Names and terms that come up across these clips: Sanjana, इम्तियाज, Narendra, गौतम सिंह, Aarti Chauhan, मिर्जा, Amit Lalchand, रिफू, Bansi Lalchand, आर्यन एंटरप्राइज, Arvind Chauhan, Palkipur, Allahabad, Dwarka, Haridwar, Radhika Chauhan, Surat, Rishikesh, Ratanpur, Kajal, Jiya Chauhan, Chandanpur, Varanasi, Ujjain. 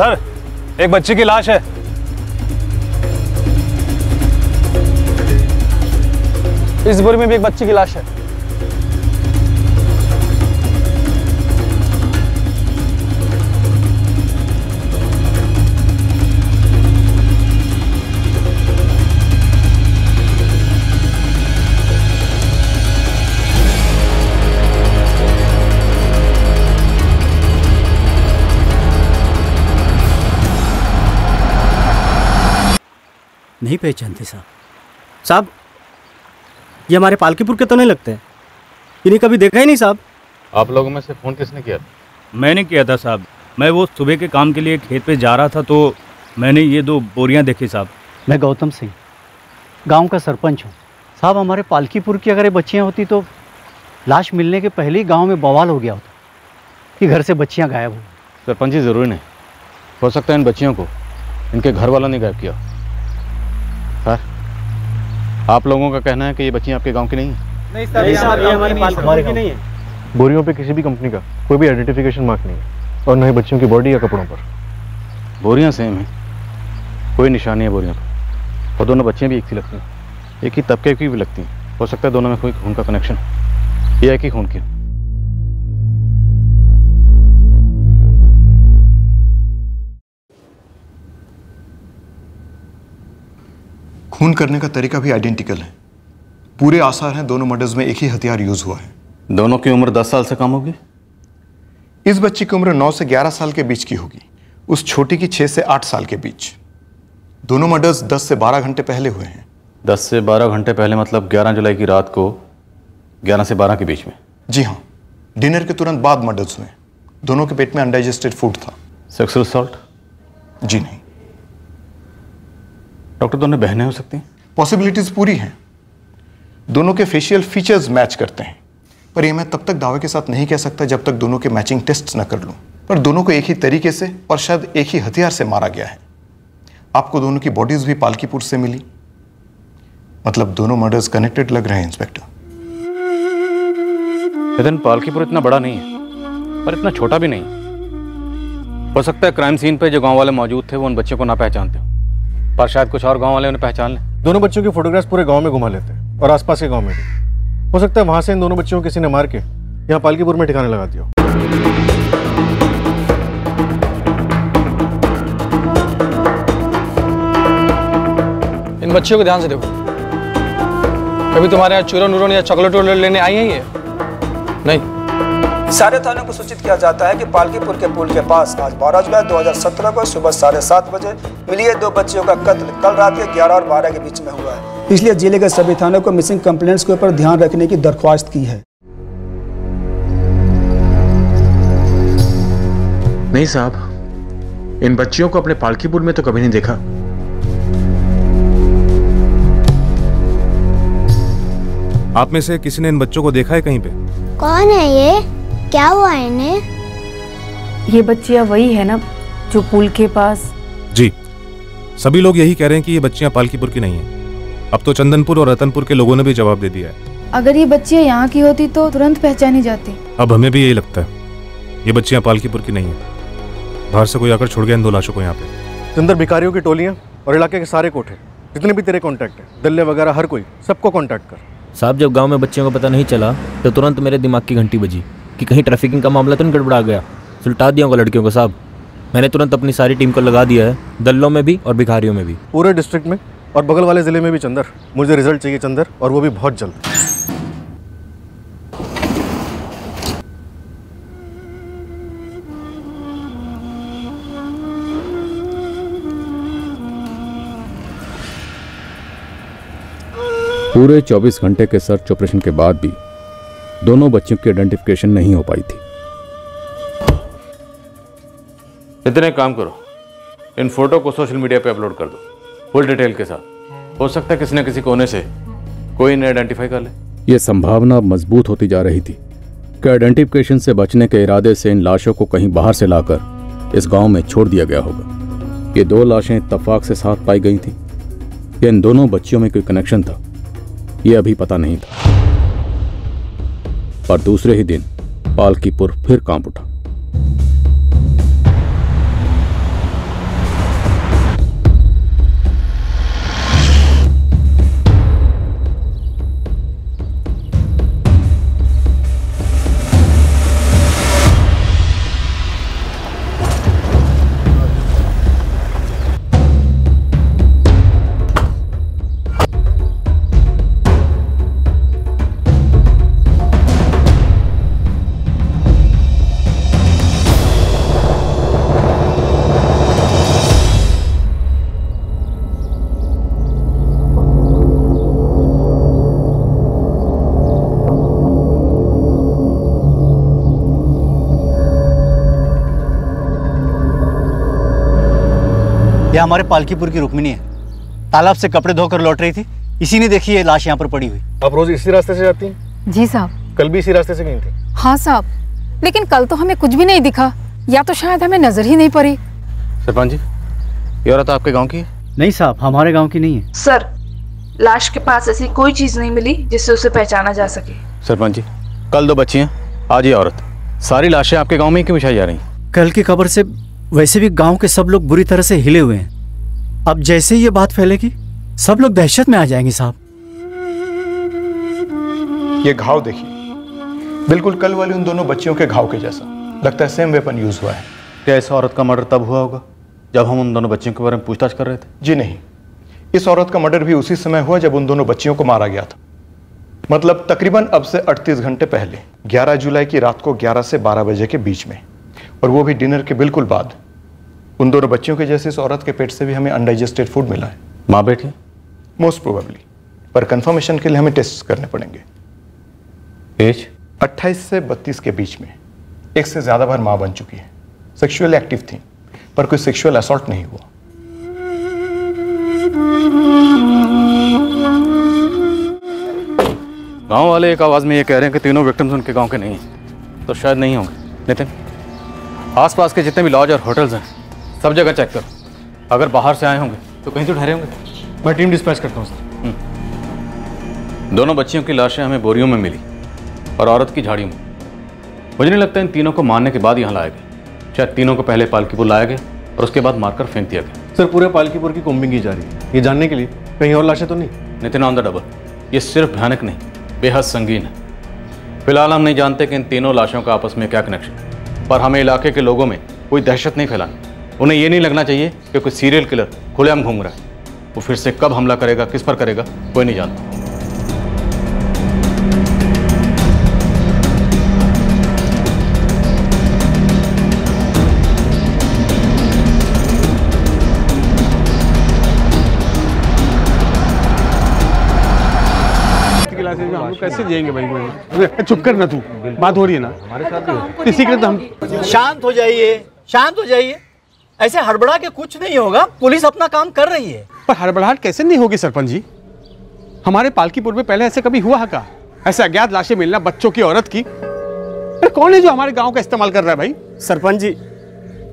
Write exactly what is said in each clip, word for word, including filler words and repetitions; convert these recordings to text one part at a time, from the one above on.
Sir, एक बच्ची की लाश है। इस बोरी में भी एक बच्ची की लाश है। नहीं पहचानते साहब। साहब ये हमारे पालकीपुर के तो नहीं लगते, इन्हें कभी देखा ही नहीं साहब। आप लोगों में से फ़ोन किसने किया था? मैंने किया था साहब। मैं वो सुबह के काम के लिए खेत पे जा रहा था तो मैंने ये दो बोरियां देखी साहब। मैं गौतम सिंह गांव का सरपंच हूँ साहब। हमारे पालकीपुर की अगर ये बच्चियाँ होती तो लाश मिलने के पहले ही गाँव में बवाल हो गया होता कि घर से बच्चियाँ गायब हुई। सरपंच जी ज़रूरी नहीं, हो सकता है इन बच्चियों को इनके घर वालों ने गायब किया। सर, आप लोगों का कहना है कि ये बच्चियाँ आपके गांव की नहीं है? नहीं सर, ये हमारे की नहीं है। बोरियों पे किसी भी कंपनी का कोई भी आइडेंटिफिकेशन मार्क नहीं है और न ही बच्चियों की बॉडी या कपड़ों पर। बोरियाँ सेम हैं, कोई निशानी है बोरियों पर और दोनों बच्चियाँ भी एक सी लगती हैं, एक ही तबके की भी लगती हैं। हो सकता है दोनों में कोई खून का कनेक्शन, ये एक ही खून की। खून करने का तरीका भी आइडेंटिकल है। पूरे आसार हैं दोनों मर्डर्स में एक ही हथियार यूज़ हुआ है। दोनों की उम्र दस साल से कम होगी। इस बच्ची की उम्र नौ से ग्यारह साल के बीच की होगी, उस छोटी की छः से आठ साल के बीच। दोनों मर्डर्स दस से बारह घंटे पहले हुए हैं। दस से बारह घंटे पहले मतलब ग्यारह जुलाई की रात को ग्यारह से बारह के बीच में। जी हाँ, डिनर के तुरंत बाद मर्डर्स हुए। दोनों के पेट में अनडाइजेस्टेड फूड था। Sexual assault? जी नहीं डॉक्टर, दोनों बहनें हो सकती हैं। पॉसिबिलिटीज़ पूरी हैं। दोनों के फेशियल फीचर्स मैच करते हैं, पर यह मैं तब तक दावे के साथ नहीं कह सकता जब तक दोनों के मैचिंग टेस्ट न कर लूँ। पर दोनों को एक ही तरीके से और शायद एक ही हथियार से मारा गया है। आपको दोनों की बॉडीज़ भी पालकीपुर से मिली, मतलब दोनों मर्डर्स कनेक्टेड लग रहे हैं। इंस्पेक्टर, लेकिन पालकीपुर इतना बड़ा नहीं है पर इतना छोटा भी नहीं। हो सकता है क्राइम सीन पर जो गाँव वाले मौजूद थे वो उन बच्चों को ना पहचानते हो, पर शायद कुछ और गांव वाले उन्हें पहचान लें। दोनों बच्चों की फोटोग्राफ्स पूरे गांव में घुमा लेते हैं और आसपास के गांव में भी। हो सकता है वहां से इन दोनों बच्चों को किसी ने मार के यहाँ पालकीपुर में ठिकाने लगा दिया। इन बच्चों को ध्यान से देखो, कभी तुम्हारे यहाँ चूरन उरन या चॉकलेट लेने आई है ये? नहीं। सारे थानों को सूचित किया जाता है कि पालकीपुर के पुल के पास आज बारह जुलाई दो हज़ार सत्रह को सुबह साढ़े सात बजे मिली दो बच्चियों का कत्ल कल रात के ग्यारह और बारह के बीच में हुआ है। इसलिए जिले के सभी थानों को मिसिंग कंप्लेंट्स के ऊपर ध्यान रखने की दरख्वास्त की है। नहीं साहब, इन बच्चियों को अपने पालकीपुर में तो कभी नहीं देखा। आप में से किसी ने इन बच्चों को देखा है कहीं पे? कौन है ये, क्या हुआ इन्हें? ये बच्चियां वही है ना जो पुल के पास। जी, सभी लोग यही कह रहे हैं कि ये बच्चियां पालकीपुर की नहीं है। अब तो चंदनपुर और रतनपुर के लोगों ने भी जवाब दे दिया है। अगर ये बच्चियां यहाँ की होती तो तुरंत पहचानी जाती। अब हमें भी यही लगता है, ये बच्चियां पालकीपुर की नहीं है। बाहर से कोई आकर छोड़ गया इन दो लाशों को यहाँ पे। अंदर भिखारियों की टोलियाँ और इलाके के सारे कोठे, जितने भी तेरे कॉन्टैक्ट है, दल्ले वगैरह, हर कोई, सबको कॉन्टैक्ट कर। साहब, जब गाँव में बच्चियों को पता नहीं चला तो तुरंत मेरे दिमाग की घंटी बजी कि कहीं ट्रैफिकिंग का मामला तो नहीं गड़बड़ा गया। सुलटा दिया होगा लड़कियों को साहब। मैंने तुरंत अपनी सारी टीम को लगा दिया है, दल्लों में भी और भिखारियों में भी, पूरे डिस्ट्रिक्ट में और बगल वाले ज़िले में भी। चंदर, मुझे रिजल्ट चाहिए चंदर, और वो भी बहुत जल्द। पूरे चौबीस घंटे के सर्च ऑपरेशन के बाद भी दोनों बच्चों की आइडेंटिफिकेशन नहीं हो पाई थी। इतने काम करो, इन फोटो को सोशल मीडिया पे अपलोड कर दो फुल डिटेल के साथ। हो सकता है किसी न किसी कोने से कोई इन्हें आइडेंटिफाई कर ले। ये संभावना मजबूत होती जा रही थी कि आइडेंटिफिकेशन से बचने के इरादे से इन लाशों को कहीं बाहर से लाकर इस गाँव में छोड़ दिया गया होगा। ये दो लाशें इत्तफाक से साथ पाई गई थी। ये इन दोनों बच्चियों में कोई कनेक्शन था ये अभी पता नहीं था। और दूसरे ही दिन पालकीपुर फिर कांप उठा। यह हमारे पालकीपुर की रुक्मिणी है, तालाब से कपड़े धोकर लौट रही थी, इसी ने देखी ये लाश यहाँ पर पड़ी हुई। आप रोज इसी रास्ते से जाती हैं? जी साहब। कल भी इसी रास्ते से गई थी? हाँ साहब, लेकिन कल तो हमें कुछ भी नहीं दिखा, या तो शायद हमें नजर ही नहीं पड़ी। सरपंच जी, ये औरत आपके गाँव की है? नहीं साहब, हमारे गाँव की नहीं है। सर, लाश के पास ऐसी कोई चीज नहीं मिली जिससे उसे पहचाना जा सके। सरपंच जी, कल दो बच्चियां, आज ये औरत, सारी लाशें आपके गांव में क्यों बिछाई जा रही हैं? कल की खबर से वैसे भी गांव के सब लोग बुरी तरह से हिले हुए हैं। अब जैसे ही ये बात फैलेगी सब लोग दहशत में आ जाएंगे। साहब, ये घाव देखिए, बिल्कुल कल वाली उन दोनों बच्चियों के घाव के जैसा, लगता है सेम वेपन यूज हुआ है। क्या इस औरत का मर्डर तब हुआ होगा जब हम उन दोनों बच्चियों के बारे में पूछताछ कर रहे थे? जी नहीं, इस औरत का मर्डर भी उसी समय हुआ जब उन दोनों बच्चियों को मारा गया था, मतलब तकरीबन अब से अड़तीस घंटे पहले, ग्यारह जुलाई की रात को ग्यारह से बारह बजे के बीच में, और वो भी डिनर के बिल्कुल बाद। उन दोनों बच्चियों के जैसे इस औरत के पेट से भी हमें अनडाइजेस्टेड फूड मिला है। माँ बेटी? मोस्ट प्रोबेबली, पर कंफर्मेशन के लिए हमें टेस्ट करने पड़ेंगे। एज? अट्ठाईस से बत्तीस के बीच में, एक से ज़्यादा बार माँ बन चुकी है, सेक्शुअली एक्टिव थी, पर कोई सेक्शुअल असॉल्ट नहीं हुआ। गांव वाले एक आवाज में ये कह रहे हैं कि तीनों विक्टिम्स उनके गांव के नहीं हैं, तो शायद नहीं होंगे। नितिन, आसपास के जितने भी लॉज और होटल्स हैं सब जगह चेक करो, अगर बाहर से आए होंगे तो कहीं तो ठहरे होंगे। मैं टीम डिस्पैच करता हूँ सर। दोनों बच्चियों की लाशें हमें बोरियों में मिली और औरत की झाड़ियों में। मुझे नहीं लगता इन तीनों को मारने के बाद यहाँ लाया गया, शायद तीनों को पहले पालकीपुर लाया गया और उसके बाद मारकर फेंक दिया गया। सर, पूरे पालकीपुर की कोम्बिंग की जा रही है, ये जानने के लिए कहीं और लाशें तो नहीं? नितिन, ऑन द डबल, ये सिर्फ भयानक नहीं बेहद संगीन है। फिलहाल हम नहीं जानते कि इन तीनों लाशों का आपस में क्या कनेक्शन है, पर हमें इलाके के लोगों में कोई दहशत नहीं फैलानी। उन्हें यह नहीं लगना चाहिए कि कोई सीरियल किलर खुलेआम घूम रहा है। वो फिर से कब हमला करेगा, किस पर करेगा, कोई नहीं जानता। कैसे जाएंगे भाई? भाई चुप कर ना, तू बात हो रही है ना हमारे साथ, किसी के तो हम। शांत हो जाइए, शांत हो जाइए, ऐसे हड़बड़ा के कुछ नहीं होगा, पुलिस अपना काम कर रही है। पर हड़बड़ाहट कैसे नहीं होगी सरपंच जी? हमारे पालकीपुर में पहले ऐसे कभी हुआ है क्या? ऐसे अज्ञात लाशें मिलना, बच्चों की, औरत की, अरे कौन है जो हमारे गाँव का इस्तेमाल कर रहा है भाई? सरपंच जी,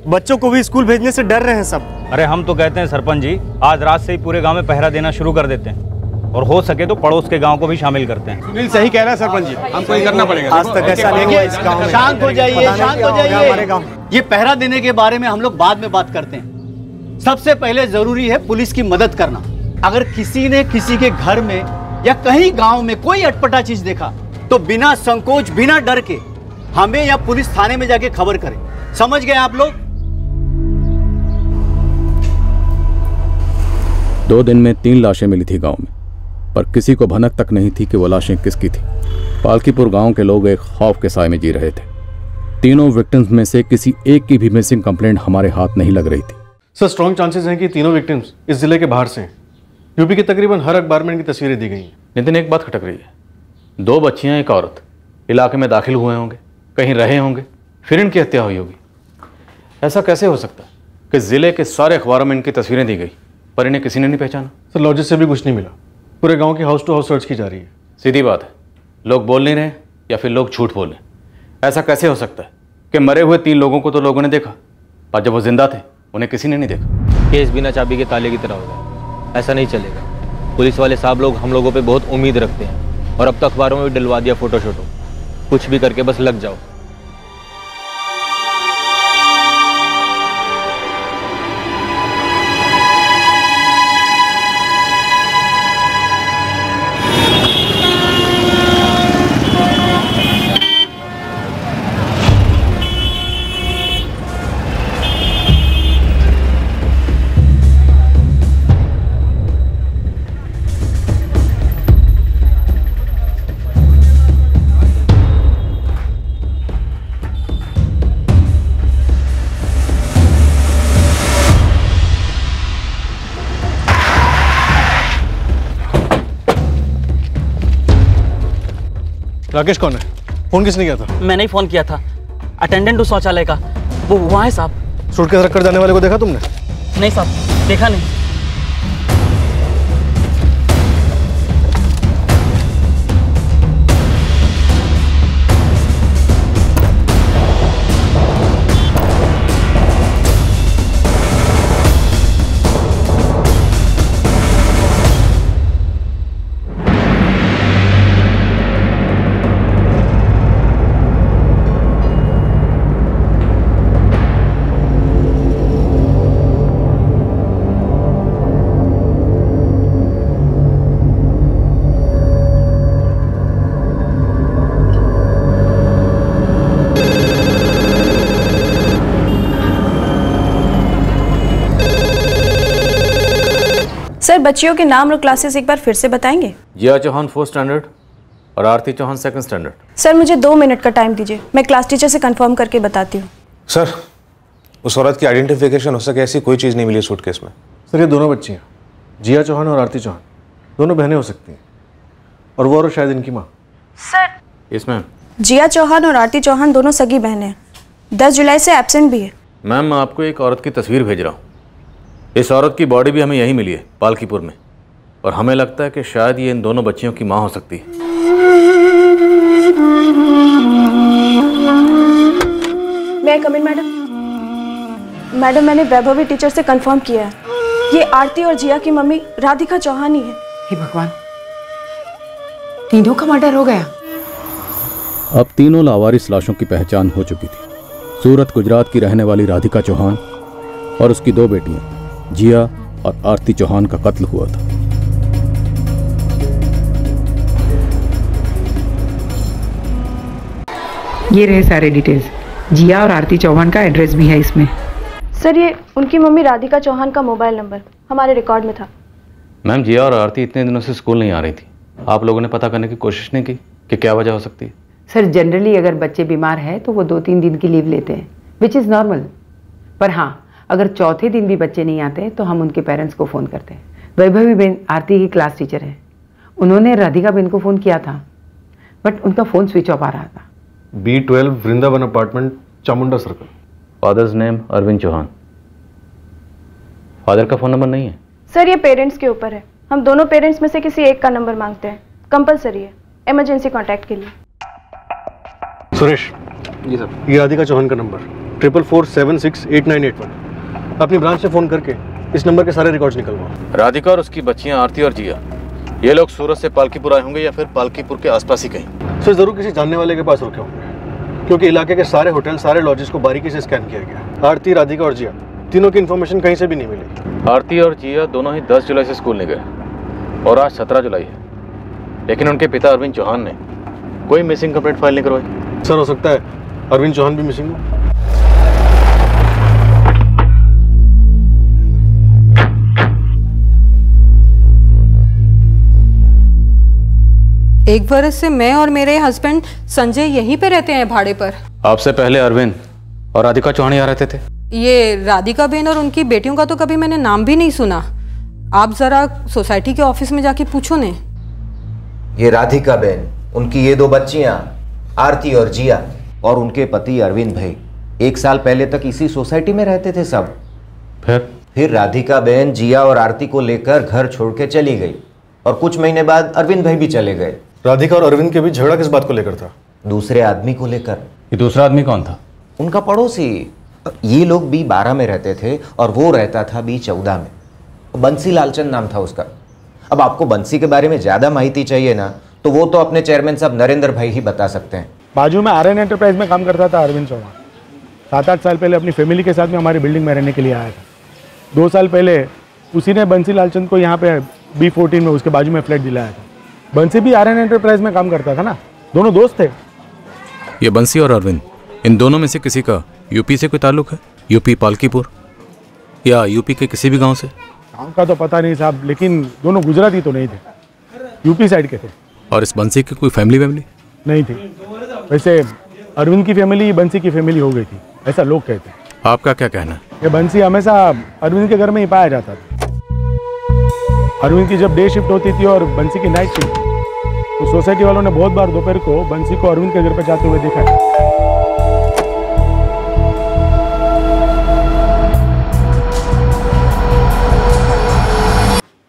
बच्चों को भी स्कूल भेजने से डर रहे हैं सब। अरे हम तो कहते हैं सरपंच जी, आज रात से ही पूरे गाँव में पहरा देना शुरू कर देते हैं, और हो सके तो पड़ोस के गांव को भी शामिल करते हैं। सुनील सही कह रहा है सरपंच जी, हमको ये करना पड़ेगा। आज तक ऐसा नहीं हुआ इस गांव में। शांत हो जाइए, शांत हो जाइए। हमारे गांव ये पहरा देने के बारे में हम लोग बाद में बात करते हैं। सबसे पहले जरूरी है पुलिस की मदद करना। अगर किसी ने किसी के घर में या कहीं गाँव में कोई अटपटा चीज देखा तो बिना संकोच, बिना डर के हमें या पुलिस थाने में जाके खबर करें। समझ गए आप लोग? दो दिन में तीन लाशें मिली थी गाँव में, पर किसी को भनक तक नहीं थी कि वो लाशें किसकी थी। पालकीपुर गांव के लोग एक खौफ के साए में जी रहे थे। तीनों विक्टिम्स में से किसी एक की भी मिसिंग कंप्लेंट हमारे हाथ नहीं लग रही थी। सर, स्ट्रॉन्ग चांसेस हैं कि तीनों विक्टिम्स इस जिले के बाहर से हैं। यूपी के तकरीबन हर अखबार में इनकी तस्वीरें दी गई हैं। नितिन, एक बात खटक रही है, दो बच्चियाँ, एक औरत इलाके में दाखिल हुए होंगे, कहीं रहे होंगे, फिर इनकी हत्या हुई होगी। ऐसा कैसे हो सकता है कि जिले के सारे अखबारों में इनकी तस्वीरें दी गई पर इन्हें किसी ने नहीं पहचाना? सर, लॉजेस से भी कुछ नहीं मिला, पूरे गांव की हाउस टू हाउस सर्च की जा रही है। सीधी बात है, लोग बोल नहीं रहे या फिर लोग झूठ बोल रहे हैं। ऐसा कैसे हो सकता है कि मरे हुए तीन लोगों को तो लोगों ने देखा, पर जब वो जिंदा थे उन्हें किसी ने नहीं देखा। केस बिना चाबी के ताले की तरह होगा, ऐसा नहीं चलेगा। पुलिस वाले साहब लोग हम लोगों पर बहुत उम्मीद रखते हैं, और अब तो अखबारों में भी डलवा दिया फोटो शोटो। कुछ भी करके बस लग जाओ। राकेश कौन है? फोन किसने किया था? मैंने ही फोन किया था, अटेंडेंट उस शौचालय का, वो वहाँ है साहब। सूटकेस रखकर जाने वाले को देखा तुमने? नहीं साहब। देखा नहीं। सर, बच्चियों के नाम और क्लासेस एक बार फिर से बताएंगे? जिया चौहान फोर्थ स्टैंडर्ड और Aarti Chauhan second standard. Sir, मुझे दो मिनट का टाइम दीजिए, मैं क्लास टीचर से कंफर्म करके बताती हूँ। सर, उस औरत की आइडेंटिफिकेशन हो सके ऐसी कोई चीज़ नहीं मिली सूटकेस में। सर, ये दोनों बच्चियाँ जिया चौहान और आरती चौहान दोनों बहनें हो सकती हैं, और वो और शायद इनकी माँ। सर, इसमें जिया चौहान और आरती चौहान दोनों सगी बहनें, दस जुलाई से एबसेंट भी है। मैम, मैं आपको एक औरत की तस्वीर भेज रहा हूँ। इस औरत की बॉडी भी हमें यहीं मिली है, पालकीपुर में, और हमें लगता है कि शायद ये इन दोनों बच्चियों की माँ हो सकती है। मैं कमिंग मैडम। मैडम, मैंने वैभवी टीचर से कंफर्म किया है, ये आरती और जिया की मम्मी राधिका चौहान ही है। हे भगवान, तीनों का मर्डर हो गया। अब तीनों लावारिस लाशों की पहचान हो चुकी थी। सूरत, गुजरात की रहने वाली राधिका चौहान और उसकी दो बेटियां जिया और आरती चौहान का कत्ल हुआ था। ये रहे सारे डिटेल्स। जिया और आरती चौहान का एड्रेस भी है इसमें। सर, ये उनकी मम्मी राधिका चौहान का मोबाइल नंबर हमारे रिकॉर्ड में था। मैम, जिया और आरती इतने दिनों से स्कूल नहीं आ रही थी, आप लोगों ने पता करने की कोशिश नहीं की कि क्या वजह हो सकती है? सर, जनरली अगर बच्चे बीमार है तो वो दो तीन दिन की लीव लेते हैं, विच इज़ नॉर्मल। पर हाँ, अगर चौथे दिन भी बच्चे नहीं आते तो हम उनके पेरेंट्स को फ़ोन करते हैं। वैभवी बेन आरती की क्लास टीचर हैं, उन्होंने राधिका बेन को फ़ोन किया था, बट उनका फ़ोन स्विच ऑफ आ रहा था। B twelve Vrindavan apartment, Chamunda circle. Father's name Arvind Chauhan. Father का फ़ोन नंबर नहीं है। सर, ये पेरेंट्स के ऊपर है, हम दोनों पेरेंट्स में से किसी एक का नंबर मांगते हैं, कंपलसरी है इमरजेंसी कॉन्टैक्ट के लिए। सुरेश जी सर, ये राधिका चौहान का number triple four seven six eight nine eight one. अपनी ब्रांच से फ़ोन करके इस नंबर के सारे रिकॉर्ड्स निकलवाओ। राधिका और उसकी बच्चियां आरती और जिया, ये लोग सूरत से पालकीपुर आए होंगे या फिर पालकीपुर के आसपास ही कहीं। सर, ज़रूर किसी जानने वाले के पास रुके होंगे, क्योंकि इलाके के सारे होटल, सारे लॉजेस को बारीकी से स्कैन किया गया। आरती, राधिका और जिया तीनों की इन्फॉर्मेशन कहीं से भी नहीं मिली। आरती और जिया दोनों ही दस जुलाई से स्कूल नहीं गए और आज सत्रह जुलाई है, लेकिन उनके पिता अरविंद चौहान ने कोई मिसिंग कंप्लेंट फाइल नहीं करवाई। सर, हो सकता है अरविंद चौहान भी मिसिंग हो। एक बरस से मैं और मेरे हस्बैंड संजय यहीं पे रहते हैं भाड़े पर। आपसे पहले अरविंद और राधिका चौहान यहाँ रहते थे? ये राधिका बेन और उनकी बेटियों का तो कभी मैंने नाम भी नहीं सुना। आप जरा सोसाइटी के ऑफिस में जाके पूछो ने। ये राधिका बेन, उनकी ये दो बच्चियाँ आरती और जिया, और उनके पति अरविंद भाई एक साल पहले तक इसी सोसाइटी में रहते थे सब। फिर फिर राधिका बेन जिया और आरती को लेकर घर छोड़ के चली गई, और कुछ महीने बाद अरविंद भाई भी चले गए। राधिका और अरविंद के बीच झगड़ा किस बात को लेकर था? दूसरे आदमी को लेकर। ये दूसरा आदमी कौन था? उनका पड़ोसी। ये लोग बी बारह में रहते थे और वो रहता था बी चौदह में। बंसी लालचंद नाम था उसका। अब आपको बंसी के बारे में ज़्यादा माहिती चाहिए ना, तो वो तो अपने चेयरमैन साहब नरेंद्र भाई ही बता सकते हैं। बाजू में आर्यन एंटरप्राइज में काम करता था अरविंद चौहान। सात आठ साल पहले अपनी फैमिली के साथ में हमारी बिल्डिंग में रहने के लिए आया था। दो साल पहले उसी ने बंसी लालचंद को यहाँ पे बी फोर्टीन में उसके बाजू में फ्लैट दिलाया था। बंसी भी आर्यन एंटरप्राइज में काम करता था ना, दोनों दोस्त थे। ये बंसी और अरविंद, इन दोनों में से किसी का यूपी से कोई ताल्लुक है? यूपी पालकीपुर या यूपी के किसी भी गांव से? गांव का तो पता नहीं साहब, लेकिन दोनों गुजराती तो नहीं थे, यूपी साइड के थे। और इस बंसी की कोई फैमिली वैमिली नहीं थी? वैसे अरविंद की फैमिली बंसी की फैमिली हो गई थी, ऐसा लोग कहते हैं। आपका क्या कहना है? बंसी हमेशा अरविंद के घर में ही पाया जाता था। अरविंद की जब डे शिफ्ट होती थी और बंसी की नाइट शिफ्ट, तो सोसाइटी वालों ने बहुत बार दोपहर को बंसी को अरविंद के घर पर जाते हुए देखा है।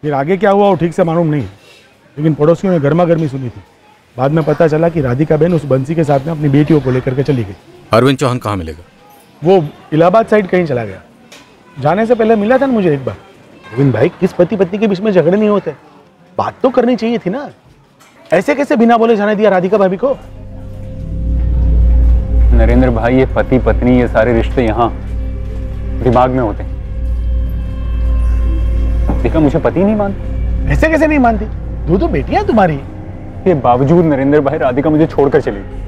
फिर आगे क्या हुआ वो ठीक से मालूम नहीं, लेकिन पड़ोसियों ने गर्मा गर्मी सुनी थी। बाद में पता चला कि राधिका बहन उस बंसी के साथ में अपनी बेटियों को लेकर के चली गई। अरविंद चौहान कहाँ मिलेगा? वो इलाहाबाद साइड कहीं चला गया। जाने से पहले मिला था ना मुझे एक बार। अरविंद भाई, किस पति पत्नी के बीच में झगड़े नहीं होते, बात तो करनी चाहिए थी ना। ऐसे कैसे बिना बोले जाने दिया राधिका भाभी को? नरेंद्र भाई, ये पति पत्नी, ये सारे रिश्ते यहाँ दिमाग में होते हैं। देखा, मुझे पति नहीं मानती। ऐसे कैसे नहीं मानती? दो दो बेटियां तुम्हारी, ये बावजूद नरेंद्र भाई राधिका मुझे छोड़कर चली गई।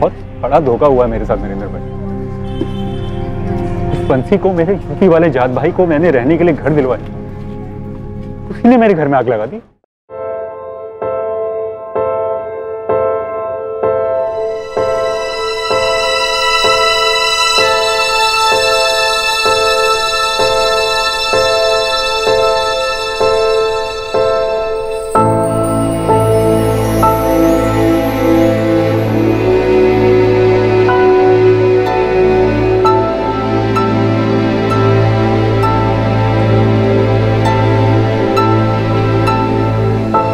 बहुत बड़ा धोखा हुआ मेरे साथ नरेंद्र भाई। उस बंसी को, मेरे यूपी वाले जात भाई को मैंने रहने के लिए घर दिलवाया, उसने मेरे घर में आग लगा दी।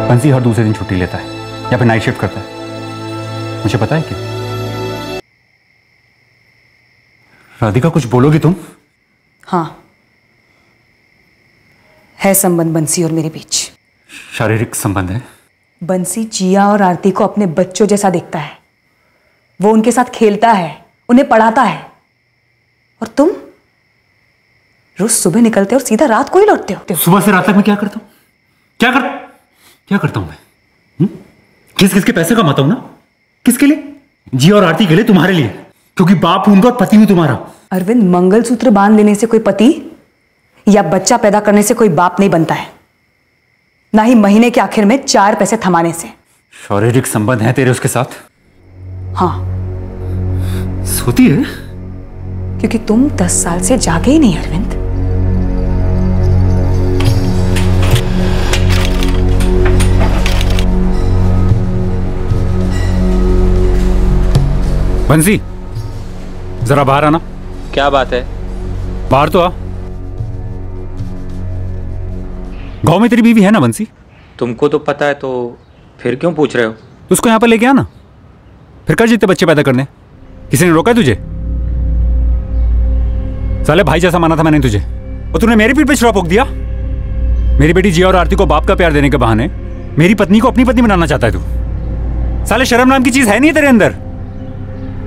बंसी हर दूसरे दिन छुट्टी लेता है या फिर नाइट शिफ्ट करता है। मुझे पता है कि राधिका, कुछ बोलोगी तुम? हाँ, है संबंध बंसी और मेरे बीच, शारीरिक संबंध है। बंसी जिया और आरती को अपने बच्चों जैसा देखता है, वो उनके साथ खेलता है, उन्हें पढ़ाता है, और तुम रोज सुबह निकलते हो और सीधा रात को ही लौटते हो। सुबह से रात तक मैं क्या करता हूँ, क्या करता हूँ क्या करता हूं मैं हुँ? किस किस के पैसे कमाता हूं ना, किसके लिए? जी और आरती के लिए, तुम्हारे लिए, क्योंकि बाप उनका और पति भी तुम्हारा। अरविंद, मंगलसूत्र बांध लेने से कोई पति या बच्चा पैदा करने से कोई बाप नहीं बनता है, ना ही महीने के आखिर में चार पैसे थमाने से। शारीरिक संबंध है तेरे उसके साथ? हाँ। सोती है? क्योंकि तुम दस साल से जागे ही नहीं अरविंद। बंसी, जरा बाहर आना। क्या बात है? बाहर तो आ। गांव में तेरी बीवी है ना बंसी? तुमको तो पता है, तो फिर क्यों पूछ रहे हो? उसको यहाँ पर लेके आना, फिर कर जितने बच्चे पैदा करने। किसी ने रोका है तुझे? साले, भाई जैसा माना था मैंने तुझे, और तूने मेरी पीठ पे छुरा पोक दिया। मेरी बेटी जिया और आरती को बाप का प्यार देने के बहाने मेरी पत्नी को अपनी पत्नी बनाना चाहता है तू। साले, शर्म नाम की चीज है नहीं तेरे अंदर।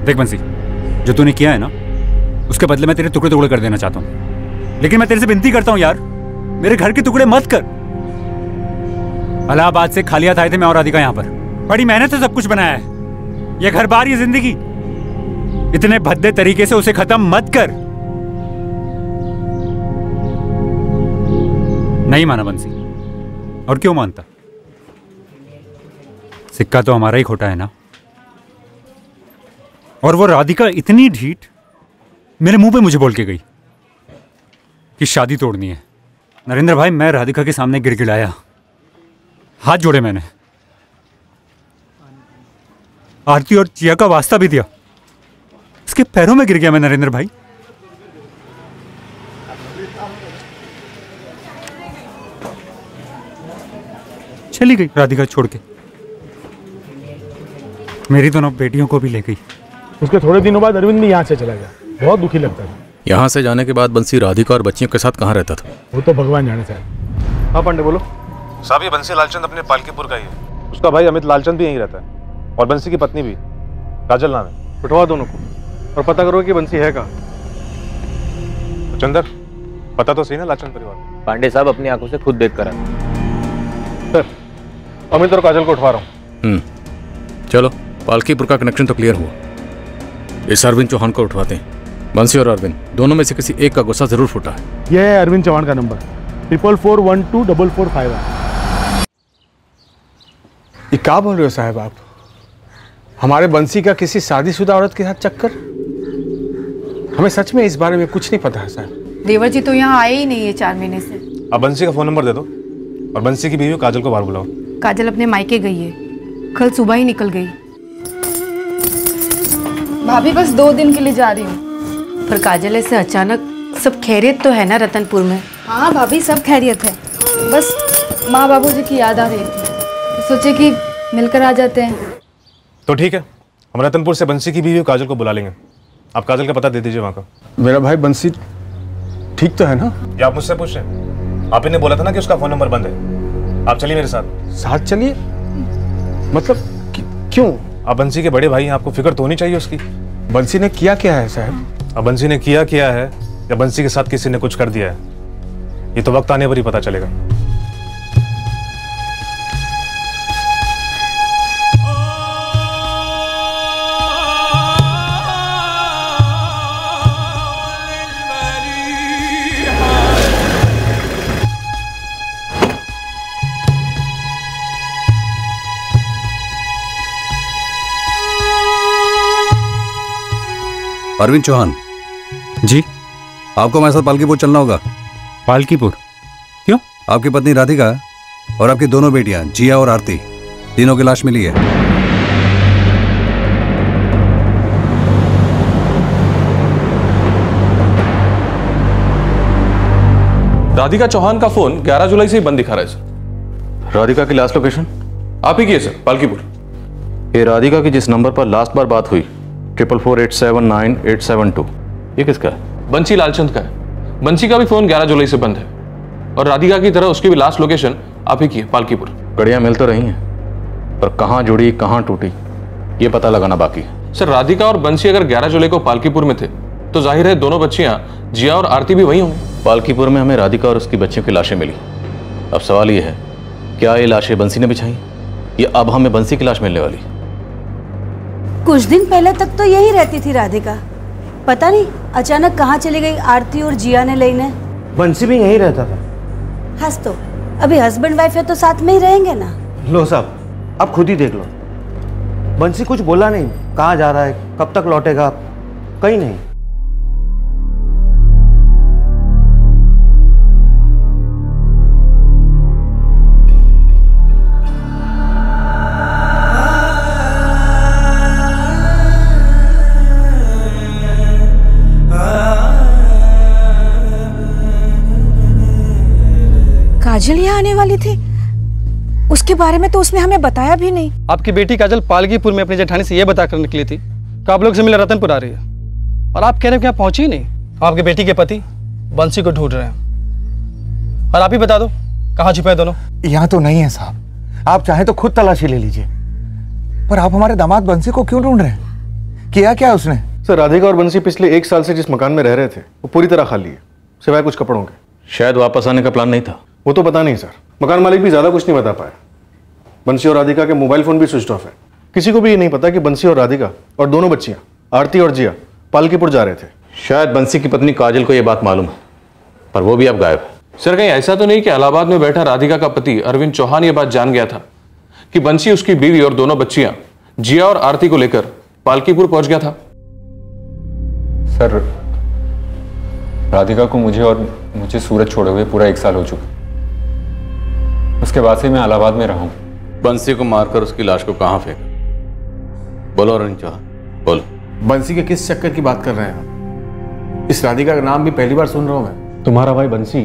देख बंसी, जो तूने किया है ना, उसके बदले मैं तेरे टुकड़े टुकड़े कर देना चाहता हूँ, लेकिन मैं तेरे से विनती करता हूँ यार, मेरे घर के टुकड़े मत कर। अलाहाबाद से खाली हाथ आए थे मैं और राधिका यहाँ पर, बड़ी मेहनत से सब कुछ बनाया है, ये घर बार, ये जिंदगी। इतने भद्दे तरीके से उसे खत्म मत कर। नहीं माना बंसी, और क्यों मानता? सिक्का तो हमारा ही खोटा है ना। और वो राधिका इतनी ढीठ मेरे मुंह पे मुझे बोल के गई कि शादी तोड़नी है। नरेंद्र भाई, मैं राधिका के सामने गिड़गिड़ाया, हाथ जोड़े मैंने, आरती और जिया का वास्ता भी दिया, उसके पैरों में गिर गया मैं नरेंद्र भाई। चली गई राधिका छोड़ के, मेरी दोनों बेटियों को भी ले गई। उसके थोड़े दिनों बाद अरविंद भी यहाँ से चला गया। बहुत दुखी लगता था। यहाँ से जाने के बाद बंसी राधिका और बच्चियों के साथ कहाँ रहता था? वो तो भगवान जाने साहब। हाँ पांडे, बोलो साहब। ये बंसी लालचंद अपने पालकीपुर का ही है, उसका भाई अमित लालचंद भी यहीं रहता है, और बंसी की पत्नी भी, काजल नाम है। बिठवा दोनों को और पता करो कि बंसी है कहाँ। चंदर, पता तो सही ना लालचंद परिवार। पांडे साहब, अपनी आंखों से खुद देख कर आए। सर, अमित और काजल को उठवा रहा हूँ। चलो, पालकीपुर का कनेक्शन तो क्लियर हुआ, इस अरविंद चौहान को उठवाते हैं। बंसी और अरविंद दोनों में से किसी एक का गुस्सा जरूर फूटा है। यह है अरविंद चौहान का number, triple four one two double four five. ये क्या बोल रहे हो साहब आप? हमारे बंसी का किसी शादीशुदा औरत के साथ चक्कर? हमें सच में इस बारे में कुछ नहीं पता है साहब। देवर जी तो यहाँ आए ही नहीं है चार महीने से। अब बंसी का फोन नंबर दे दो और बंसी की बीवी काजल को बाहर बुलाओ। काजल अपने मायके गई है, कल सुबह ही निकल गई। भाभी, बस दो दिन के लिए जा रही हूँ। पर काजल ऐसे अचानक सब खैरियत तो है ना रतनपुर में? हाँ भाभी, सब खैरियत है। बस माँ बाबू जी की याद आ रही थी, सोचे कि मिलकर आ जाते हैं। तो ठीक है, हम रतनपुर से बंसी की बीवी काजल को बुला लेंगे। आप काजल का पता दे दीजिए वहाँ का। मेरा भाई बंसी ठीक तो है ना? या आप मुझसे पूछ रहे हैं? आप इन्हें बोला था ना कि उसका फ़ोन नंबर बंद है। आप चलिए मेरे साथ। साथ चलिए मतलब कि, क्यों? आप बंसी के बड़े भाई हैं, आपको फिक्र तो होनी चाहिए उसकी। बंसी ने किया क्या है साहब? अब बंसी ने किया क्या है या बंसी के साथ किसी ने कुछ कर दिया है, ये तो वक्त आने पर ही पता चलेगा। अरविंद चौहान जी, आपको हमारे साथ पालकीपुर चलना होगा। पालकीपुर? क्यों? आपकी पत्नी राधिका और आपकी दोनों बेटियां जिया और आरती, तीनों की लाश मिली है। राधिका चौहान का फोन ग्यारह जुलाई से ही बंद दिखा रहा है सर। राधिका की लास्ट लोकेशन आप ही की है सर, पालकीपुर। ये राधिका की जिस नंबर पर लास्ट बार बात हुई triple four eight seven nine eight seven two, ये किसका है? बंसी लालचंद का है। बंसी का भी फोन ग्यारह जुलाई से बंद है और राधिका की तरह उसकी भी लास्ट लोकेशन आप ही की है, पालकीपुर। गड़ियाँ मिल तो रही हैं पर कहाँ जुड़ी कहाँ टूटी ये पता लगाना बाकी है सर। राधिका और बंसी अगर ग्यारह जुलाई को पालकीपुर में थे तो जाहिर है दोनों बच्चियाँ जिया और आरती भी वहीं होंगी। पालकीपुर में हमें राधिका और उसकी बच्चियों की लाशें मिली। अब सवाल ये है, क्या ये लाशें बंसी ने बिछाई या अब हमें बंसी की लाश मिलने वाली? कुछ दिन पहले तक तो यही रहती थी राधिका, पता नहीं अचानक कहाँ चली गई। आरती और जिया ने लेने बंसी भी यहीं रहता था। हंस तो अभी हस्बैंड वाइफ है तो साथ में ही रहेंगे ना। लो साहब, आप खुद ही देख लो, बंसी कुछ बोला नहीं, कहाँ जा रहा है, कब तक लौटेगा, कहीं नहीं। काजल यहाँ आने वाली थी, उसके बारे में तो उसने हमें बताया भी नहीं। आपकी बेटी काजल पालकीपुर में अपने जेठानी से यह बताकर निकली थी कि आप लोग से मिला रतनपुर आ रही है और आप कह रहे हो कि यहाँ पहुंची ही नहीं। आपके बेटी के पति बंसी को ढूंढ रहे हैं और आप ही बता दो कहाँ छिपे दोनों। यहाँ तो नहीं है साहब, आप चाहे तो खुद तलाशी ले लीजिए, पर आप हमारे दामाद बंसी को क्यों ढूंढ रहे हैं? किया क्या उसने? सर, राधिका और बंसी पिछले एक साल से जिस मकान में रह रहे थे वो पूरी तरह खाली है, सिवाय कुछ कपड़ों के। शायद वापस आने का प्लान नहीं था। वो तो पता नहीं सर, मकान मालिक भी ज़्यादा कुछ नहीं बता पाया। बंसी और राधिका के मोबाइल फ़ोन भी स्विच ऑफ है। किसी को भी ये नहीं पता कि बंसी और राधिका और दोनों बच्चियाँ आरती और जिया पालकीपुर जा रहे थे। शायद बंसी की पत्नी काजल को ये बात मालूम है पर वो भी अब गायब है। सर, कहीं ऐसा तो नहीं कि इलाहाबाद में बैठा राधिका का पति अरविंद चौहान ये बात जान गया था कि बंसी उसकी बीवी और दोनों बच्चियाँ जिया और आरती को लेकर पालकीपुर पहुँच गया था? सर, राधिका को मुझे और मुझे सूरत छोड़े हुए पूरा एक साल हो चुका। उसके बाद से मैं इलाहाबाद में रहा हूँ। बंसी को मारकर उसकी लाश को कहाँ फेंका? बोलो अरविंद चौहान, बोलो। बंसी के किस चक्कर की बात कर रहे हैं आप? इस राधिका का नाम भी पहली बार सुन रहा हूँ मैं। तुम्हारा भाई बंसी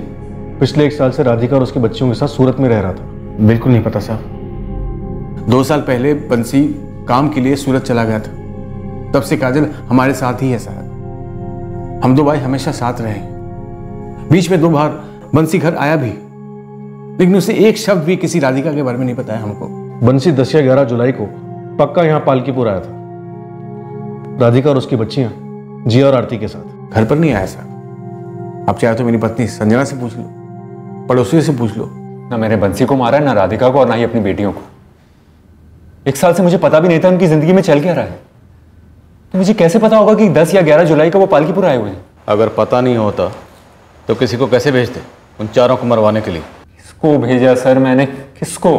पिछले एक साल से राधिका और उसके बच्चियों के साथ सूरत में रह रहा था। बिल्कुल नहीं पता साहब। दो साल पहले बंसी काम के लिए सूरत चला गया था, तब से काजल हमारे साथ ही है साहब। हम दो भाई हमेशा साथ रहे। बीच में दो बार बंसी घर आया भी, लेकिन उसे एक शब्द भी किसी राधिका के बारे में नहीं बताया हमको। बंसी दस या ग्यारह जुलाई को पक्का यहाँ पालकीपुर आया था, राधिका और उसकी बच्चियाँ जिया और आरती के साथ। घर पर नहीं आया साहब। आप चाहे तो मेरी पत्नी संजना से पूछ लो, पड़ोसियों से पूछ लो। ना मैंने बंसी को मारा है, ना राधिका को, और ना ही अपनी बेटियों को। एक साल से मुझे पता भी नहीं था उनकी जिंदगी में चल क्या रहा है, तो मुझे कैसे पता होगा कि दस या ग्यारह जुलाई को वो पालकीपुर आए हुए हैं? अगर पता नहीं होता तो किसी को कैसे भेजते उन चारों को मरवाने के लिए? को भेजा सर मैंने, किसको?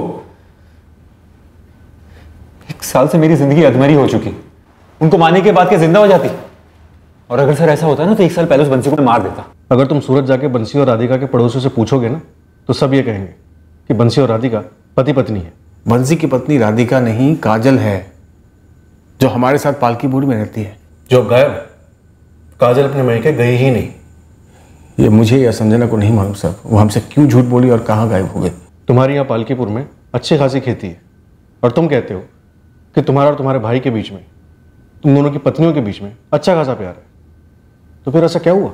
एक साल से मेरी जिंदगी अधमरी हो चुकी। उनको मारने के बाद क्या जिंदा हो जाती? और अगर सर ऐसा होता ना तो एक साल पहले उस बंसी को मार देता। अगर तुम सूरत जाके बंसी और राधिका के पड़ोसियों से पूछोगे ना तो सब ये कहेंगे कि बंसी और राधिका पति पत्नी है। बंसी की पत्नी राधिका नहीं काजल है, जो हमारे साथ पालकीपुर में रहती है, जो गायब। काजल अपने मायके गई ही नहीं। ये मुझे या संजना को नहीं मालूम साहब, वो हमसे क्यों झूठ बोली और कहाँ गायब हो गई। तुम्हारी यहाँ पालकीपुर में अच्छी खासी खेती है और तुम कहते हो कि तुम्हारा और तुम्हारे भाई के बीच में, तुम दोनों की पत्नियों के बीच में अच्छा खासा प्यार है, तो फिर ऐसा क्या हुआ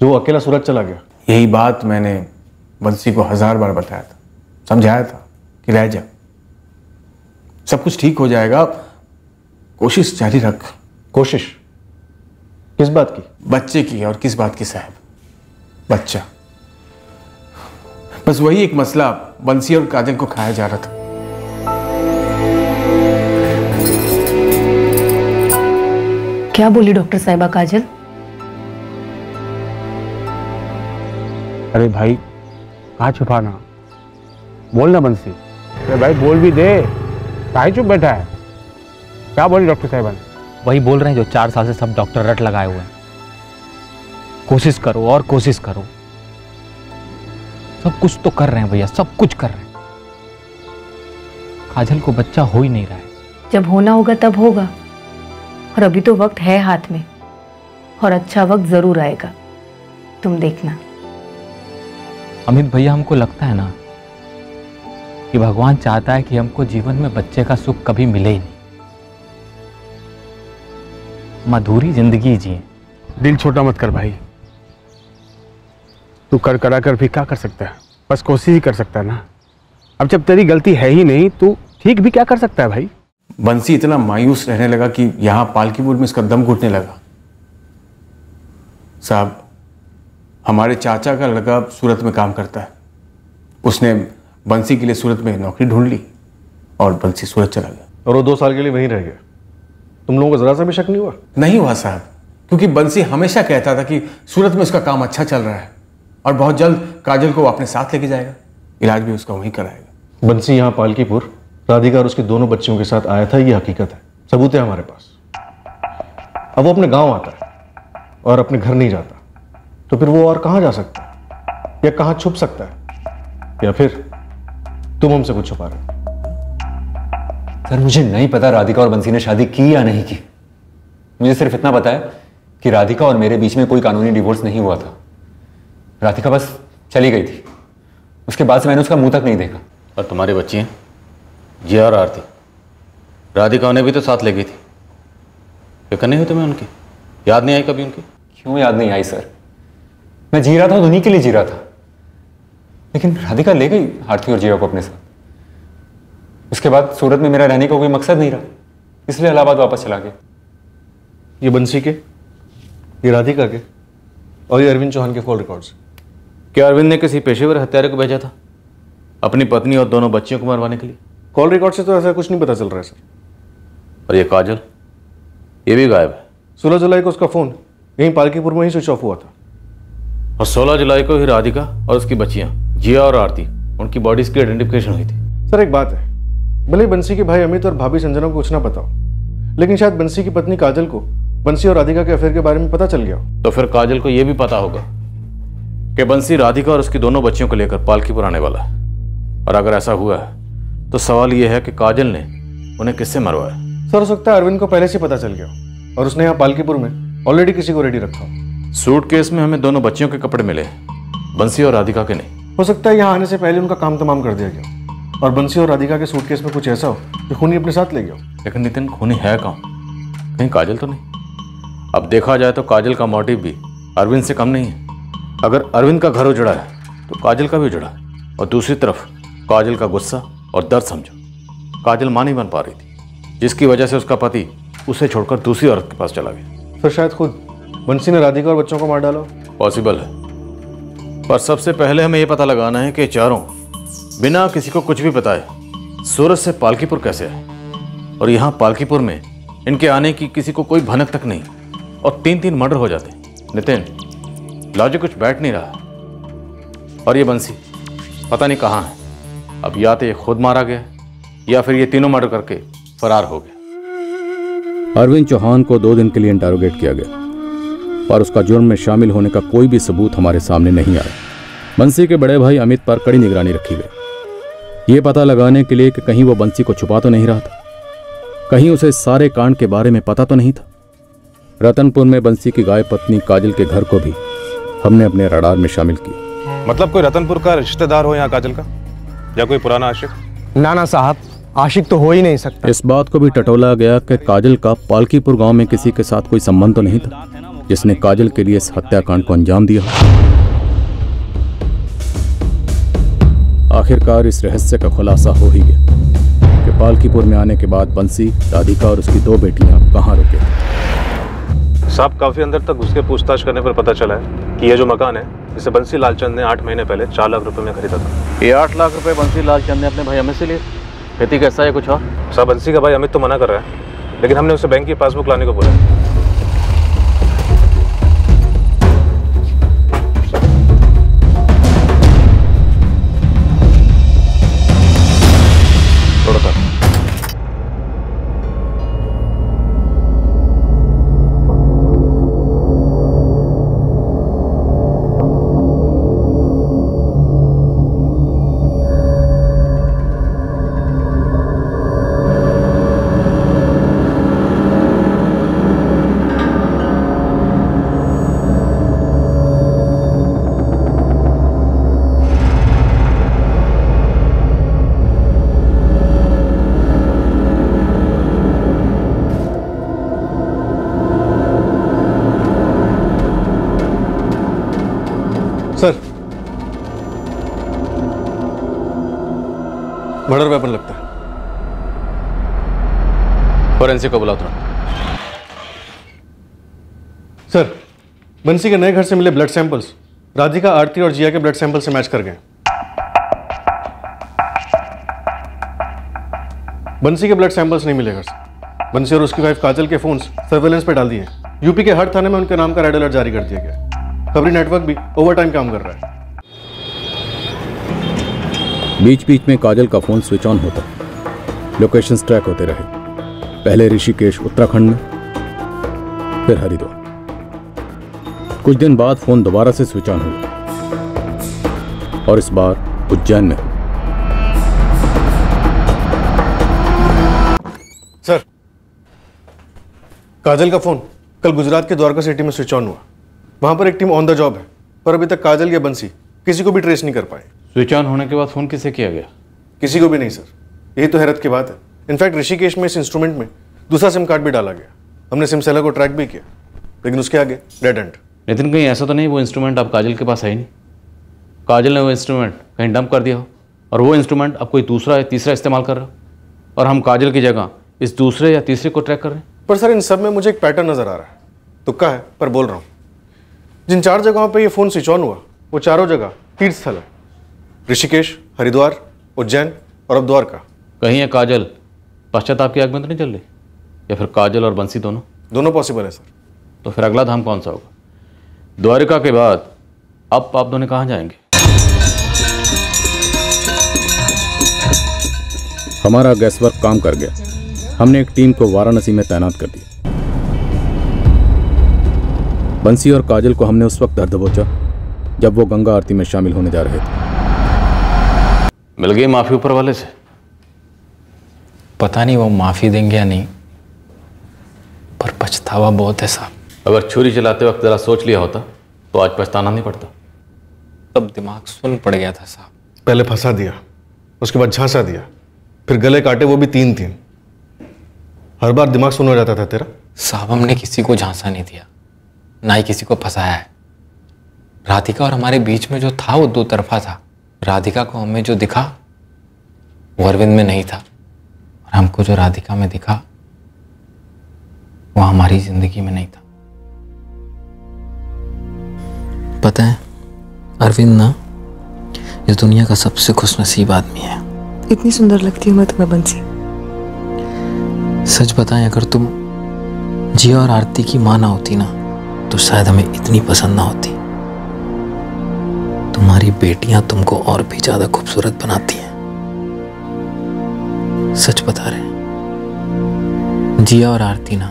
जो अकेला सूरत चला गया? यही बात मैंने बंसी को हज़ार बार बताया था, समझाया था कि रह जा, सब कुछ ठीक हो जाएगा, कोशिश जारी रख। कोशिश किस बात की? बच्चे की। और किस बात की साहब? बच्चा। बस वही एक मसला बंसी और काजल को खाया जा रहा था। क्या बोली डॉक्टर साहिबा काजल? अरे भाई कहाँ छुपाना, बोलना बंसी। अरे भाई बोल भी दे, काहे चुप बैठा है? क्या बोली डॉक्टर साहिबा? वही बोल रहे हैं जो चार साल से सब डॉक्टर रट लगाए हुए हैं, कोशिश करो और कोशिश करो। सब कुछ तो कर रहे हैं भैया, सब कुछ कर रहे हैं, काजल को बच्चा हो ही नहीं रहा है। जब होना होगा तब होगा, और अभी तो वक्त है हाथ में, और अच्छा वक्त जरूर आएगा, तुम देखना। अमित भैया, हमको लगता है ना कि भगवान चाहता है कि हमको जीवन में बच्चे का सुख कभी मिले ही नहीं, मधुरी जिंदगी जिए। दिल छोटा मत कर भाई, तू कर करा कर भी क्या कर सकता है, बस कोशिश ही कर सकता है ना। अब जब तेरी गलती है ही नहीं, तू ठीक भी क्या कर सकता है भाई? बंसी इतना मायूस रहने लगा कि यहाँ पालकीपुर में इसका दम घुटने लगा। साहब, हमारे चाचा का लड़का सूरत में काम करता है, उसने बंसी के लिए सूरत में नौकरी ढूंढ ली और बंसी सूरत चला गया, और वो दो साल के लिए वहीं रह गया। तुम लोगों को ज़रा सा भी शक नहीं हुआ? नहीं हुआ साहब, क्योंकि बंसी हमेशा कहता था कि सूरत में उसका काम अच्छा चल रहा है और बहुत जल्द काजल को अपने साथ लेके जाएगा, इलाज भी उसका वहीं कराएगा। बंसी यहाँ पालकीपुर राधिका और उसके दोनों बच्चों के साथ आया था, ये हकीकत है, सबूत है हमारे पास। अब वो अपने गांव आता है और अपने घर नहीं जाता, तो फिर वो और कहाँ जा सकता है, या कहाँ छुप सकता है, या फिर तुम हमसे कुछ छुपा रहे हो? सर, मुझे नहीं पता राधिका और बंसी ने शादी की या नहीं की, मुझे सिर्फ इतना पता है कि राधिका और मेरे बीच में कोई कानूनी डिवोर्स नहीं हुआ था। राधिका बस चली गई थी, उसके बाद से मैंने उसका मुँह तक नहीं देखा। और तुम्हारे बच्चे हैं जिया और आरती, राधिका उन्हें भी तो साथ ले गई थी, फिक्र नहीं हुई तुम्हें उनकी? याद नहीं आई कभी उनकी? क्यों याद नहीं आई सर, मैं जी रहा था उन्हीं के लिए जी रहा था, लेकिन राधिका ले गई आरती और जिया को अपने साथ। उसके बाद सूरत में मेरा रहने का कोई मकसद नहीं रहा, इसलिए इलाहाबाद वापस चला गया। ये बंसी के, ये राधिका के और ये अरविंद चौहान के फोन रिकॉर्ड्स। क्या अरविंद ने किसी पेशेवर हत्यारे को भेजा था अपनी पत्नी और दोनों बच्चियों को मरवाने के लिए? कॉल रिकॉर्ड से तो ऐसा कुछ नहीं पता चल रहा है सर। और ये काजल, ये भी गायब है। सोलह जुलाई को उसका फ़ोन यहीं पालकीपुर में ही स्विच ऑफ हुआ था, और सोलह जुलाई को ही राधिका और उसकी बच्चियां जिया और आरती, उनकी बॉडीज़ की आइडेंटिफिकेशन हुई थी। सर एक बात है, भले ही बंसी के भाई अमित और भाभी संजना को कुछ ना पता हो, लेकिन शायद बंसी की पत्नी काजल को बंसी और राधिका के अफेयर के बारे में पता चल गया। तो फिर काजल को यह भी पता होगा कि बंसी राधिका और उसकी दोनों बच्चियों को लेकर पालकीपुर आने वाला है, और अगर ऐसा हुआ है तो सवाल यह है कि काजल ने उन्हें किससे मरवाया? सर हो सकता है अरविंद को पहले से पता चल गया और उसने यहाँ पालकीपुर में ऑलरेडी किसी को रेडी रखा। सूट केस में हमें दोनों बच्चियों के कपड़े मिले, बंसी और राधिका के नहीं। हो सकता है यहाँ आने से पहले उनका काम तमाम कर दिया गया और बंसी और राधिका के सूट केस में कुछ ऐसा हो कि खूनी अपने साथ ले गया। लेकिन नितिन, खूनी है कौन? कहीं काजल तो नहीं? अब देखा जाए तो काजल का मोटिव भी अरविंद से कम नहीं है। अगर अरविंद का घर उजड़ा है तो काजल का भी उजड़ा, और दूसरी तरफ काजल का गुस्सा और दर्द समझो, काजल मां नहीं बन पा रही थी, जिसकी वजह से उसका पति उसे छोड़कर दूसरी औरत के पास चला गया। फिर शायद खुद बंसी ने राधिका और बच्चों को मार डाला। पॉसिबल है, पर सबसे पहले हमें यह पता लगाना है कि चारों बिना किसी को कुछ भी बताए सूरत से पालकीपुर कैसे आए, और यहाँ पालकीपुर में इनके आने की किसी को कोई भनक तक नहीं, और तीन तीन मर्डर हो जाते। नितिन, लॉजिक कुछ बैठ नहीं रहा। और ये बंसी पता नहीं कहाँ है, अब या तो ये खुद मारा गया या फिर ये तीनों मर्डर करके फरार हो गया। अरविंद चौहान को दो दिन के लिए इंटरोगेट किया गया, पर उसका जुर्म में शामिल होने का कोई भी सबूत हमारे सामने नहीं आया। बंसी के बड़े भाई अमित पर कड़ी निगरानी रखी गई, ये पता लगाने के लिए कि कहीं वो बंसी को छुपा तो नहीं रहा था, कहीं उसे इस सारे कांड के बारे में पता तो नहीं था। रतनपुर में बंसी की गाय पत्नी काजल के घर को भी हमने अपने रडार में शामिल की। मतलब कोई रतनपुर का रिश्तेदार हो यहाँ काजल का, या कोई पुराना आशिक? नाना साहब, आशिक तो हो ही नहीं सकता। इस बात को भी टटोला गया कि काजल का पालकीपुर गांव में किसी के साथ कोई संबंध तो नहीं था जिसने काजल के लिए इस हत्याकांड को अंजाम दिया। आखिरकार इस रहस्य का खुलासा हो ही गया कि पालकीपुर में आने के बाद बंसी, राधिका और उसकी दो बेटियां कहाँ रुके। साहब, काफी अंदर तक उसके पूछताछ करने पर पता चला है कि ये जो मकान है इसे बंसी लालचंद ने आठ महीने पहले चार लाख रुपए में खरीदा था। ये आठ लाख रुपए बंसी लालचंद ने अपने भाई अमित से लिए। खेती कैसा है कुछ और? साहब, बंसी का भाई अमित तो मना कर रहा है, लेकिन हमने उसे बैंक की पासबुक लाने को बोला। मर्डर वेपन लगता है। फोरेंसिक को बुलाओ। सर, बंसी के नए घर से मिले ब्लड सैंपल्स राधिका, आरती और जिया के ब्लड सैंपल से मैच कर गए। बंसी के ब्लड सैंपल्स नहीं मिले घर से। बंसी और उसकी वाइफ काजल के फोन्स सर्वेलेंस पे डाल दिए। यूपी के हर थाने में उनके नाम का रेड अलर्ट जारी कर दिया गया। खबरी नेटवर्क भी ओवरटाइम काम कर रहा है। बीच बीच में काजल का फोन स्विच ऑन होता, लोकेशंस ट्रैक होते रहे। पहले ऋषिकेश उत्तराखंड में, फिर हरिद्वार। कुछ दिन बाद फोन दोबारा से स्विच ऑन हुआ और इस बार उज्जैन में। सर, काजल का फोन कल गुजरात के द्वारका सिटी में स्विच ऑन हुआ। वहां पर एक टीम ऑन द जॉब है, पर अभी तक काजल या बंसी किसी को भी ट्रेस नहीं कर पाए। स्विच ऑन होने के बाद फोन किसे किया गया? किसी को भी नहीं सर, यही तो हैरत की बात है। इनफैक्ट ऋषिकेश में इस इंस्ट्रूमेंट में दूसरा सिम कार्ड भी डाला गया। हमने सिम सेलर को ट्रैक भी किया, लेकिन उसके आगे डेड एंड। नितिन, कहीं ऐसा तो नहीं वो इंस्ट्रूमेंट अब काजल के पास है ही नहीं? काजल ने वो इंस्ट्रूमेंट कहीं डंप कर दिया हो और वो इंस्ट्रूमेंट अब कोई दूसरा या तीसरा इस्तेमाल कर रहा हो, और हम काजल की जगह इस दूसरे या तीसरे को ट्रैक कर रहे हैं। पर सर, इन सब में मुझे एक पैटर्न नजर आ रहा है। तुक्का है पर बोल रहा हूँ। जिन चार जगहों पर यह फोन स्विच ऑन हुआ वो चारों जगह तीर्थ स्थल है। ऋषिकेश, हरिद्वार, उज्जैन और अब द्वारका। कहीं है काजल पश्चाताप की आग में तो नहीं चल रही, या फिर काजल और बंसी दोनों? दोनों पॉसिबल है सर। तो फिर अगला धाम कौन सा होगा? द्वारका के बाद अब आप दोनों कहाँ जाएंगे? हमारा गैस वर्क काम कर गया। हमने एक टीम को वाराणसी में तैनात कर दिया। बंसी और काजल को हमने उस वक्त दर्दबोचा जब वो गंगा आरती में शामिल होने जा रहे थे। मिल गई माफी ऊपर वाले से? पता नहीं वो माफी देंगे या नहीं, पर पछतावा बहुत है साहब। अगर छुरी चलाते वक्त जरा सोच लिया होता तो आज पछताना नहीं पड़ता। तब दिमाग सुन पड़ गया था साहब। पहले फंसा दिया, उसके बाद झांसा दिया, फिर गले काटे, वो भी तीन तीन। हर बार दिमाग सुन हो जाता था तेरा। साहब, हमने किसी को झांसा नहीं दिया, ना ही किसी को फंसाया है। राधिका और हमारे बीच में जो था वो दो तरफा था। राधिका को हमें जो दिखा वो अरविंद में नहीं था, और हमको जो राधिका में दिखा वो हमारी जिंदगी में नहीं था। पता है, अरविंद ना इस दुनिया का सबसे खुशनसीब आदमी है। इतनी सुंदर लगती हूँ मैं तुम्हें बंसी। सच बताएं, अगर तुम जिया और आरती की माँ ना होती ना तो शायद हमें इतनी पसंद ना होती। तुम्हारी बेटियां तुमको और भी ज्यादा खूबसूरत बनाती हैं। सच बता रहे, जिया और आरती ना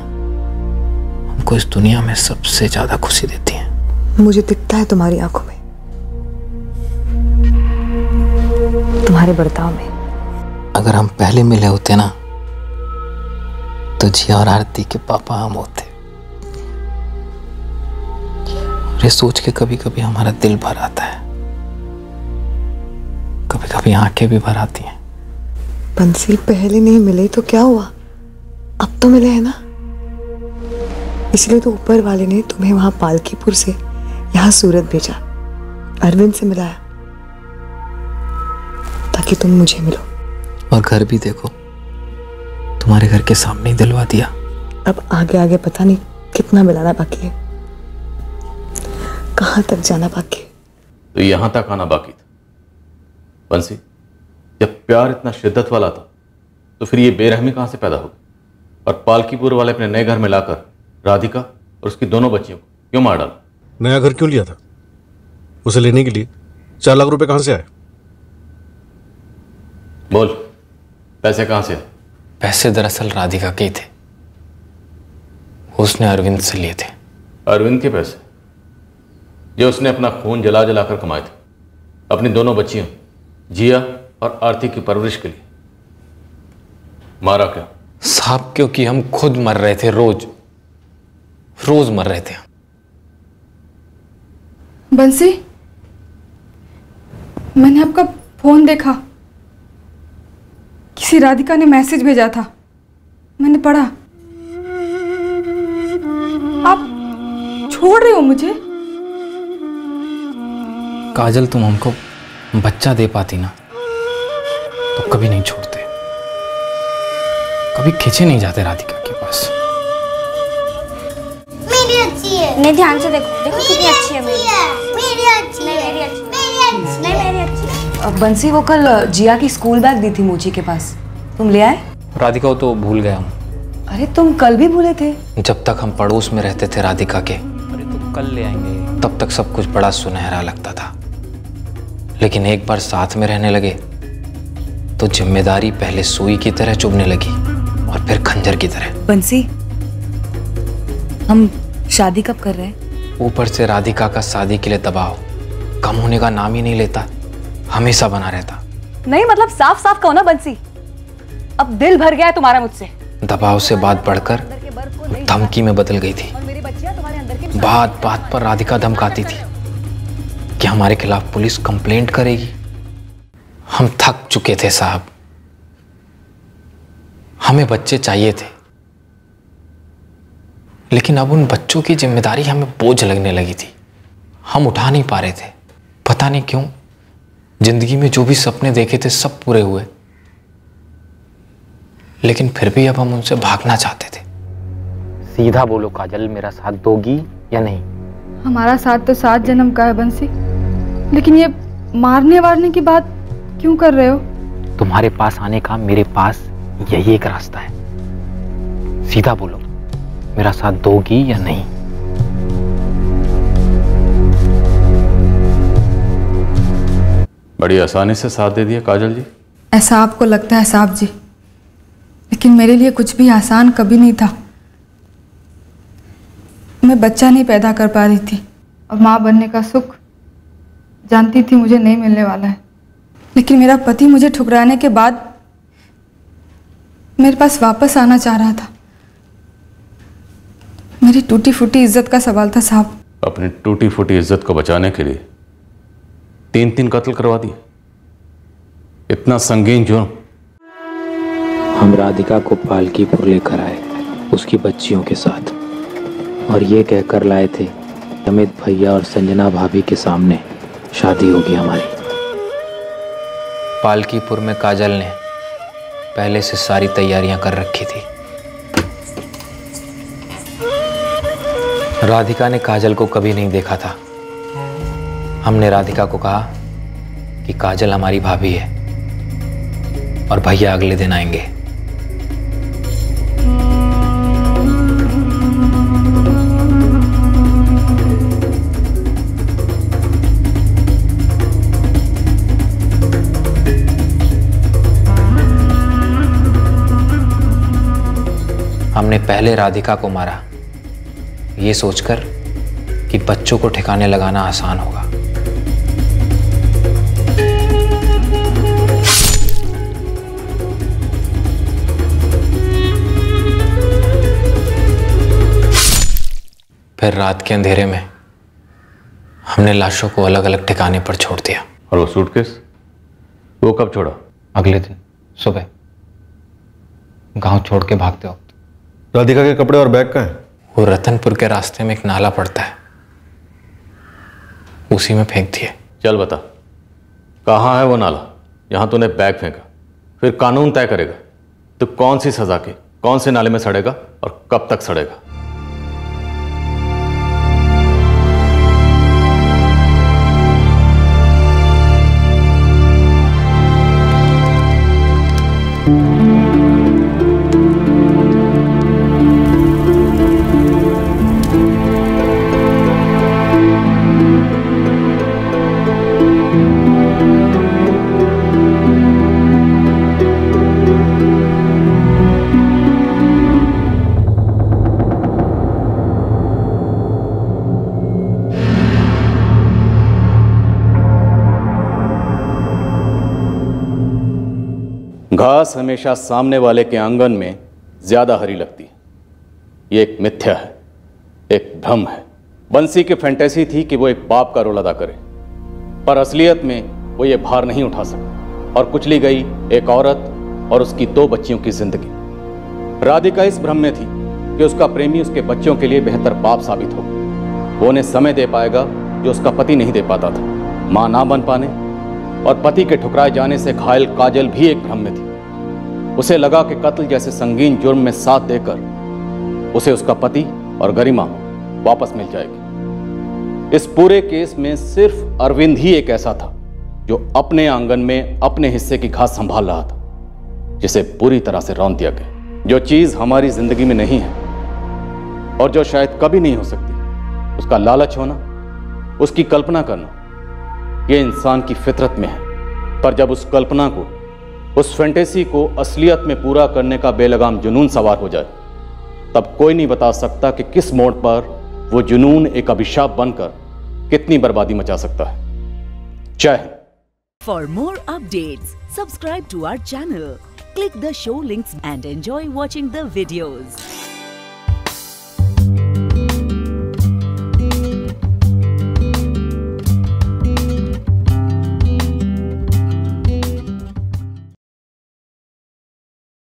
हमको इस दुनिया में सबसे ज्यादा खुशी देती हैं। मुझे दिखता है तुम्हारी आंखों में, तुम्हारे बर्ताव में। अगर हम पहले मिले होते ना तो जिया और आरती के पापा हम होते, ये सोच के कभी कभी हमारा दिल भर आता है, कभी कभी आंखें भी भर आती हैं। बंसी पहले नहीं मिली तो क्या हुआ, अब तो मिले है ना। इसलिए तो ऊपर वाले ने तुम्हें वहां पालकीपुर से यहाँ सूरत भेजा, अरविंद से मिलाया ताकि तुम मुझे मिलो। और घर भी देखो, तुम्हारे घर के सामने ही दिलवा दिया। अब आगे आगे पता नहीं कितना मिलाना बाकी है, कहाँ तक जाना बाकी है। तो यहाँ तक आना बाकी था। बंसी, जब प्यार इतना शिद्दत वाला था तो फिर ये बेरहमी कहाँ से पैदा होगी। और पालकीपुर वाले अपने नए घर में लाकर राधिका और उसकी दोनों बच्चियों को क्यों मार डाला? नया घर क्यों लिया था? उसे लेने के लिए चार लाख रुपए कहाँ से आए? बोल, पैसे कहाँ से आए? पैसे दरअसल राधिका के थे, उसने अरविंद से लिए थे। अरविंद के पैसे जो उसने अपना खून जला जला कर कमाए थे, अपनी दोनों बच्चियों जिया और आरती की परवरिश के लिए। मारा क्या साहब? क्योंकि हम खुद मर रहे थे, रोज रोज मर रहे थे। बंसी, मैंने आपका फोन देखा, किसी राधिका ने मैसेज भेजा था, मैंने पढ़ा। आप छोड़ रहे हो मुझे? काजल, तुम हमको बच्चा दे पाती ना तो कभी नहीं छोड़ते, कभी खींचे नहीं जाते राधिका के पास। मेरी अच्छी है, मैं ध्यान से देखो, देखो कितनी अच्छी है मेरी। मेरी अच्छी है, मेरी अच्छी, नहीं मेरी अच्छी। बंसी, वो कल जिया की स्कूल बैग दी थी मोची के पास, तुम ले आए? राधिका, वो तो भूल गया हूँ। अरे तुम कल भी भूले थे? जब तक हम पड़ोस में रहते थे राधिका के, अरे तुम कल ले आएंगे, तब तक सब कुछ बड़ा सुनहरा लगता था। लेकिन एक बार साथ में रहने लगे तो जिम्मेदारी पहले सुई की तरह चुभने लगी और फिर खंजर की तरह। बंसी, हम शादी कब कर रहे हैं? ऊपर से राधिका का शादी के लिए दबाव कम होने का नाम ही नहीं लेता, हमेशा बना रहता। नहीं मतलब साफ साफ कहो ना बंसी, अब दिल भर गया है तुम्हारा मुझसे। दबाव से बात बढ़कर धमकी में बदल गई थी। बात बात पर राधिका धमकाती थी कि हमारे खिलाफ पुलिस कंप्लेंट करेगी। हम थक चुके थे साहब, हमें बच्चे चाहिए थे, लेकिन अब उन बच्चों की जिम्मेदारी हमें बोझ लगने लगी थी, हम उठा नहीं पा रहे थे। पता नहीं क्यों जिंदगी में जो भी सपने देखे थे सब पूरे हुए, लेकिन फिर भी अब हम उनसे भागना चाहते थे। सीधा बोलो काजल, मेरा साथ दोगी या नहीं? हमारा साथ तो सात जन्म का है बंसी, लेकिन ये मारने वारने की बात क्यों कर रहे हो? तुम्हारे पास आने का मेरे पास यही एक रास्ता है। सीधा बोलो, मेरा साथ दोगी या नहीं? बड़ी आसानी से साथ दे दिया काजल जी। ऐसा आपको लगता है साहब जी, लेकिन मेरे लिए कुछ भी आसान कभी नहीं था। मैं बच्चा नहीं पैदा कर पा रही थी और माँ बनने का सुख जानती थी मुझे नहीं मिलने वाला है। लेकिन मेरा पति मुझे ठुकराने के बाद मेरे पास वापस आना चाह रहा था। मेरी टूटी फूटी इज्जत का सवाल था साहब। अपनी टूटी फूटी इज्जत को बचाने के लिए तीन तीन कत्ल करवा दिए, इतना संगीन जुर्म। हम राधिका को पालकीपुर लेकर आए उसकी बच्चियों के साथ, और ये कहकर लाए थे अमित भैया और संजना भाभी के सामने शादी होगी हमारी। पालकीपुर में काजल ने पहले से सारी तैयारियां कर रखी थी। राधिका ने काजल को कभी नहीं देखा था। हमने राधिका को कहा कि काजल हमारी भाभी है और भैया अगले दिन आएंगे। हमने पहले राधिका को मारा ये सोचकर कि बच्चों को ठिकाने लगाना आसान होगा। फिर रात के अंधेरे में हमने लाशों को अलग अलग ठिकाने पर छोड़ दिया। और वो सूटकेस? वो कब छोड़ा? अगले दिन सुबह गांव छोड़ के भागते वक्त। राधिका के कपड़े और बैग कहाँ हैं? वो रतनपुर के रास्ते में एक नाला पड़ता है, उसी में फेंक दिए। चल बता कहाँ है वो नाला? यहाँ तूने बैग फेंका, फिर कानून तय करेगा तो कौन सी सजा की, कौन से नाले में सड़ेगा और कब तक सड़ेगा। घास हमेशा सामने वाले के आंगन में ज्यादा हरी लगती है। ये एक मिथ्या है, एक भ्रम है। बंसी की फैंटेसी थी कि वो एक बाप का रोल अदा करे, पर असलियत में वो ये भार नहीं उठा सका और कुचली गई एक औरत और उसकी दो बच्चियों की जिंदगी। राधिका इस भ्रम में थी कि उसका प्रेमी उसके बच्चों के लिए बेहतर बाप साबित हो, वो उन्हें समय दे पाएगा जो उसका पति नहीं दे पाता था। माँ ना बन पाने और पति के ठुकराए जाने से घायल काजल भी एक भ्रम में थी। उसे लगा कि कत्ल जैसे संगीन जुर्म में साथ देकर उसे उसका पति और गरिमा वापस मिल जाएगी। इस पूरे केस में सिर्फ अरविंद ही एक ऐसा था जो अपने आंगन में अपने हिस्से की घास संभाल रहा था, जिसे पूरी तरह से रौंद दिया गया। जो चीज हमारी जिंदगी में नहीं है और जो शायद कभी नहीं हो सकती, उसका लालच होना, उसकी कल्पना करना, ये इंसान की फितरत में है। पर जब उस कल्पना को, उस फैंटेसी को असलियत में पूरा करने का बेलगाम जुनून सवार हो जाए, तब कोई नहीं बता सकता कि किस मोड़ पर वो जुनून एक अभिशाप बनकर कितनी बर्बादी मचा सकता है। जय Hind. For more updates subscribe to our channel, click the show links and enjoy watching the videos.